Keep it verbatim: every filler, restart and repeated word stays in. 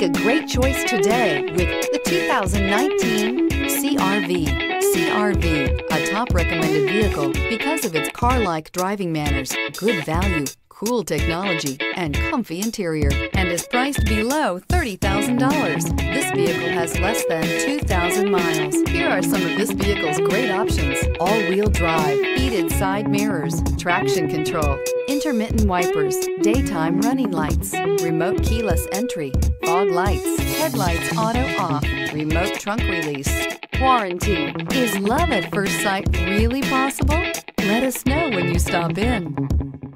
Make a great choice today with the two thousand nineteen C R V. C R V, a top recommended vehicle because of its car-like driving manners, good value, cool technology, and comfy interior, and is priced below thirty thousand dollars. This vehicle has less than two thousand miles. Here are some of this vehicle's great options: all-wheel drive, heated side mirrors, traction control, intermittent wipers, daytime running lights, remote keyless entry, fog lights, headlights auto off, remote trunk release, warranty. Is love at first sight really possible? Let us know when you stop in.